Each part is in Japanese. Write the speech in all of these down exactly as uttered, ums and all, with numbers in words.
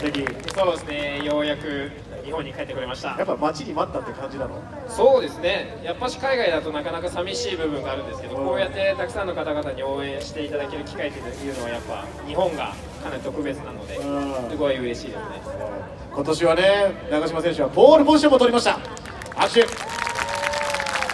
茂木。そうですね、ようやく日本に帰ってくれました。やっぱ待ちに待ったって感じなの？そうですね、やっぱし海外だとなかなか寂しい部分があるんですけど、こうやってたくさんの方々に応援していただける機会というのはやっぱ日本がかなり特別なので、すごい嬉しいですね。今年はね、長嶋選手はポールポジションも取りました。拍手。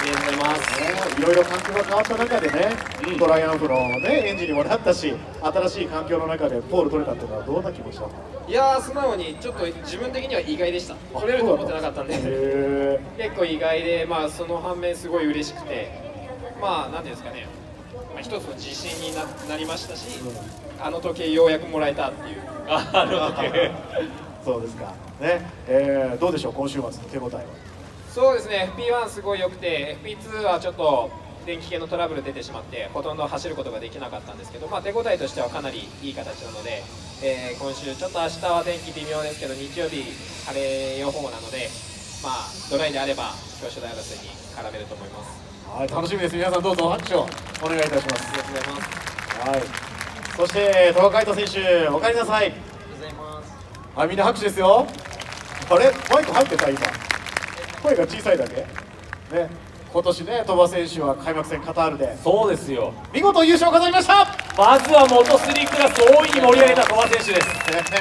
ありがとうございます。いろいろ環境が変わった中でね、うん、トライアンフの、ね、エンジンにもなったし、新しい環境の中でポール取れたっていうのはどんな気持ちだった？いやー、素直にちょっと自分的には意外でした。取れると思ってなかったんで、結構意外で、まあその反面すごい嬉しくて、まあなんていうんですかね、まあ、一つの自信に な, なりましたし、うん、あの時計ようやくもらえたっていう。あの時計。そうですか。ね、えー、どうでしょう、今週末の手応えは。そうですね、エフピーワン すごい良くて、エフピーツー はちょっと電気系のトラブル出てしまってほとんど走ることができなかったんですけど、まあ、手応えとしてはかなりいい形なので、えー、今週、ちょっと明日は天気微妙ですけど日曜日、晴れ予報なので、まあ、ドライであれば表彰台争いに絡めると思います。はい、楽しみです。皆さんどうぞ拍手をお願いいたします。ありがとうございます。はい、そして、戸岡海人選手、お帰りなさい。ありがとうございます。はい、みんな拍手ですよ。あれ、マイク入ってた今。声が小さいだけ、ね、今年ね、鳥羽選手は開幕戦カタールで、そうですよ、見事優勝を飾りました。まずは元スリークラスを大いに盛り上げた鳥羽選手です、ね、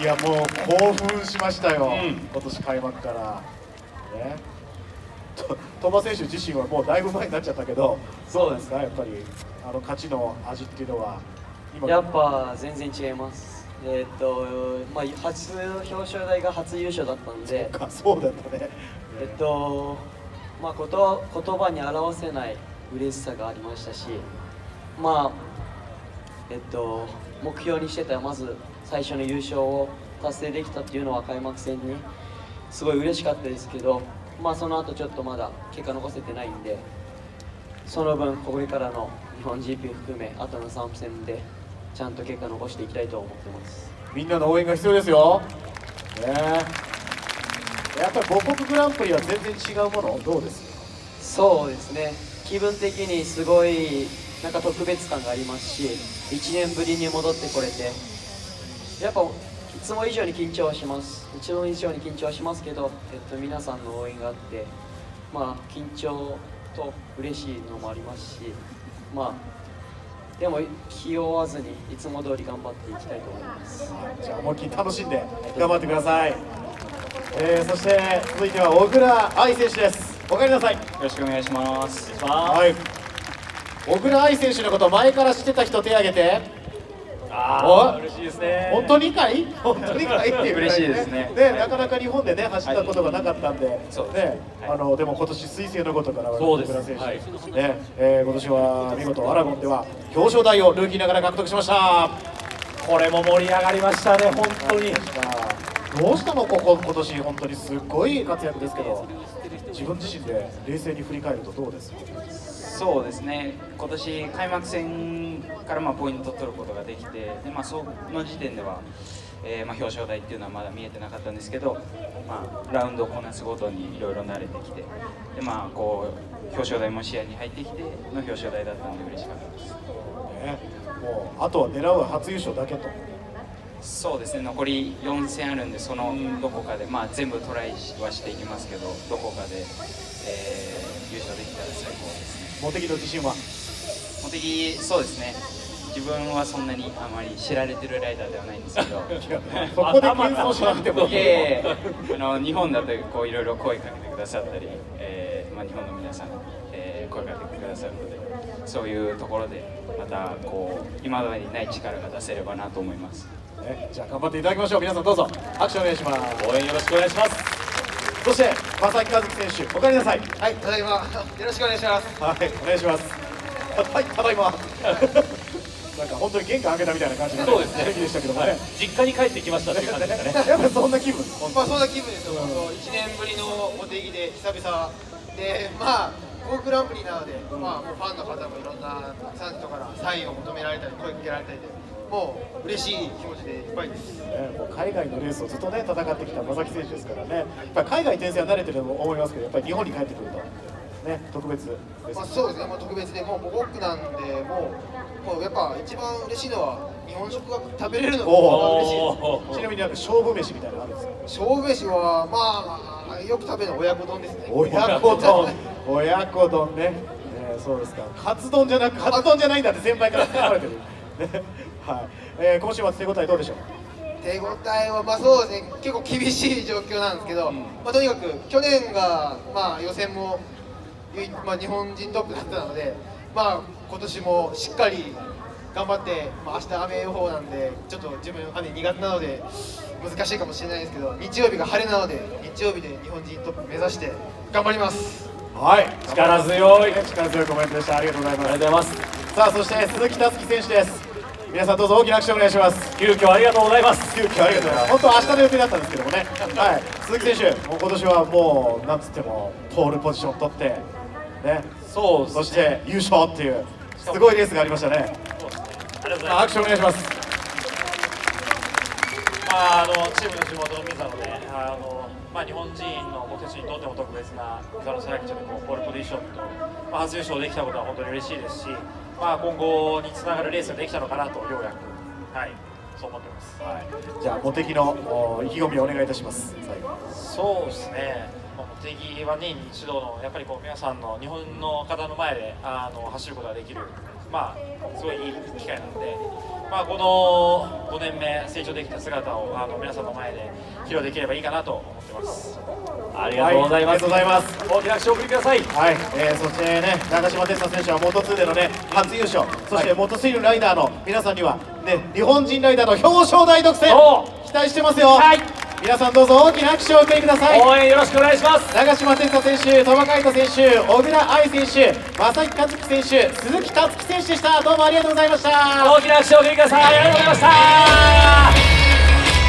いやもう興奮しましたよ、うん、今年開幕から、ね、鳥羽選手自身はもうだいぶ前になっちゃったけど、そうですか、やっぱりあの勝ちの味っていうのは、今やっぱ全然違います。えっとまあ、初表彰台が初優勝だったんで、そうだったね。えっとまあ、こと言葉に表せない嬉しさがありましたし、まあえっと、目標にしてたまず最初の優勝を達成できたっていうのは開幕戦にすごい嬉しかったですけど、まあ、その後ちょっとまだ結果残せてないんで、その分これからの日本 ジーピー 含め後のさん戦で。ちゃんと結果残していきたいと思ってます。みんなの応援が必要ですよ、ね、やっぱり母国グランプリは全然違うもの、どうですか？そうですね、気分的にすごいなんか特別感がありますし、いちねんぶりに戻ってこれて、やっぱいつも以上に緊張はしますいつも以上に緊張はしますけど、えっと、皆さんの応援があって、まあ、緊張と嬉しいのもありますし、まあでも気負わずにいつも通り頑張っていきたいと思います。じゃあ思いっきり楽しんで頑張ってください。えー、そして続いては小倉愛選手です。おかえりなさい。よろしくお願いします。はい、小倉愛選手のこと前から知ってた人手を挙げて。ああ嬉しいですね。本当にかい本当にかいっていう、ね、嬉しいですね。でなかなか日本でね走ったことがなかったんで、あのでも今年彗星のことから小倉選手、はい、ね、えー、今年は見事アラゴンでは表彰台をルーキーながら獲得しました。これも盛り上がりましたね。本当にどうしたのここ今年本当にすごい活躍ですけど、自分自身で冷静に振り返るとどうですか？そうですね、今年開幕戦からまあポイントを取ることができて、で、まあ、その時点では、えー、まあ表彰台っていうのはまだ見えてなかったんですけど、まあ、ラウンドをこなすごとにいろいろ慣れてきて、で、まあ、こう表彰台も視野に入ってきての表彰台だったので嬉しかったです、ね、もうあとは狙う初優勝だけと。そうですね、残りよん戦あるんで、そのどこかで、まあ、全部トライはしていきますけど、どこかで、えー、優勝できたら最高ですね。茂木の自信は？茂木、そうですね、自分はそんなにあまり知られてるライダーではないんですけど、そこで謙遜しなくてもいい、えー、あの日本だとこういろいろ声かけてくださったり、えーまあ、日本の皆さんに、えー、声かけてくださるので、そういうところで、またこう今までにない力が出せればなと思います。じゃあ頑張っていただきましょう。皆さんどうぞ拍手お願いします。応援よろしくお願いします。そして正木和樹選手、おかえりなさい。はい、ただいま。よろしくお願いします。はい、お願いします。はい、ただいま。なんか本当に玄関開けたみたいな感じの雰囲気でしたけどもね、実家に帰ってきましたっていう感じでね。やっぱそんな気分、まあそんな気分ですよ。いちねんぶりの茂木で久々で、まあゴーグランプリなので、まあもうファンの方もいろんなサンジとかからサインを求められたり声かけられたりで、もう嬉しい気持ちでいっぱいです、ね、もう海外のレースをずっと、ね、戦ってきた正木選手ですからね、やっぱ海外転戦は慣れてると思いますけど、やっぱり日本に帰ってくると、ね、特別です。まあそうですね、もう特別で、もう母国なんで、もう、もうやっぱ一番嬉しいのは、日本食が食べれるのが嬉しいです。ちなみになんか勝負飯みたいなのあるんですか？勝負飯はまあよく食べるの親子丼ですね。親子丼、親子丼ね。そうですか。カツ丼じゃなくカツ丼じゃないんだって先輩から言われてる。はい。えー、今週末手応えどうでしょう？手応えはまあそうですね。結構厳しい状況なんですけど、うん、まあとにかく去年がまあ予選もまあ日本人トップだったので、まあ今年もしっかり頑張って、まあ明日雨予報なんでちょっと自分雨苦手なので難しいかもしれないですけど、日曜日が晴れなので日曜日で日本人トップ目指して頑張ります。はい、力強い力強いコメントでした。ありがとうございます。ありがとうございます。さあそして鈴木達樹選手です。皆さんどうぞ大きな拍手をお願いします。急遽ありがとうございます。急遽ありがとうございます。本当は明日の予定だったんですけどもね。はい、鈴木選手、もう今年はもうなんつってもポールポジション取ってね。そう。そして優勝っていうすごいレースがありましたね。拍手お願いします。まああのチームの地元のミザのね、あのまあ日本人の僕たちにとっても特別なミザのサーキットでこうポールポジションと、まあ、初優勝できたことは本当に嬉しいですし。まあ今後につながるレースができたのかなとようやく、はい、そう思ってます。はい、じゃあ茂木の意気込みをお願いいたします。最後そうですね。茂木は年に一度のやっぱりこう皆さんの日本の方の前であの走ることができる、まあすごいいい機会なので、まあこのごねんめ成長できた姿をあの皆さんの前で披露できればいいかなと思ってます。ありがとうございます。大きな拍手をお送りください。はい、えー、そしてね、長嶋哲也選手はモトツーでのね、初優勝。そしてモトスイルライダーの皆さんにはね、日本人ライダーの表彰台独占期待してますよ。はい、皆さんどうぞ大きな拍手をお送りください。応援よろしくお願いします。長嶋哲也選手、鳥羽海斗選手、小倉愛選手、正木一樹選手、鈴木達樹選手でした。どうもありがとうございました。大きな拍手をお送りください。ありがとうございました。